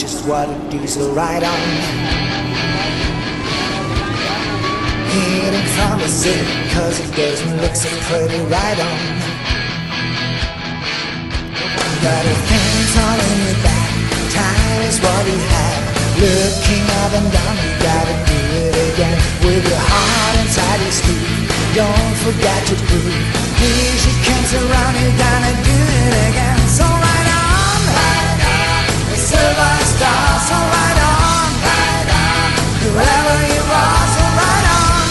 just what a diesel ride on. Hidden from the city, cause it doesn't look so pretty right on. Got your hands all in your back, time is what you have. Looking up and down, you gotta do it again. With your heart inside your sleeve, don't forget to prove. Here she comes around, you gotta do it again. So right on, the silver star. So right on, whoever you are. So right on,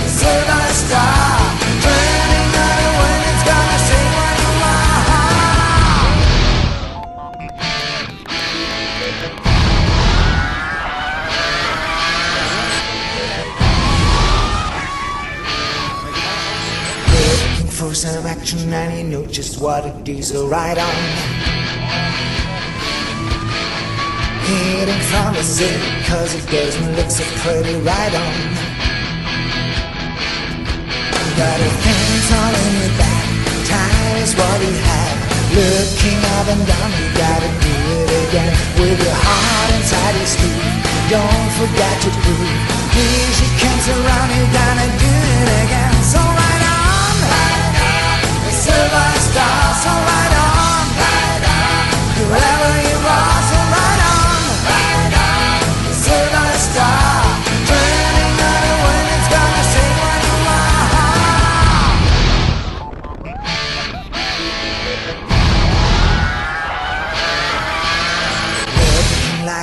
the silver star. Turning on the wind, it's gonna sing what you want. Looking for some action and you know just what it is. So right on. Hidden from the city, cause it doesn't look so pretty right on. Got your hands all in your back, time is what you have. Looking up and down, you gotta do it again. With your heart inside your sleeve, don't forget to prove. Here she comes around, you gotta do it again. So right on, the silver star. So right on, whoever you are. So right on.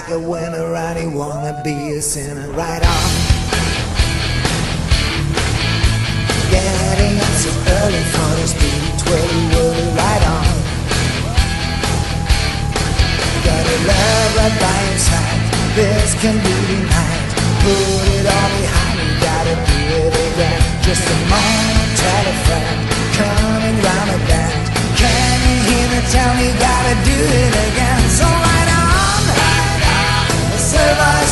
A winner and you wanna be a sinner, right on. Getting up so early for the spiritual world, right on. Got a love right by your side, this can be denied. Put it all behind, you gotta do it again. Just a moment, tell a friend, coming round a bend. Can you hear me? Tell me, gotta do it again. So right on. Survive.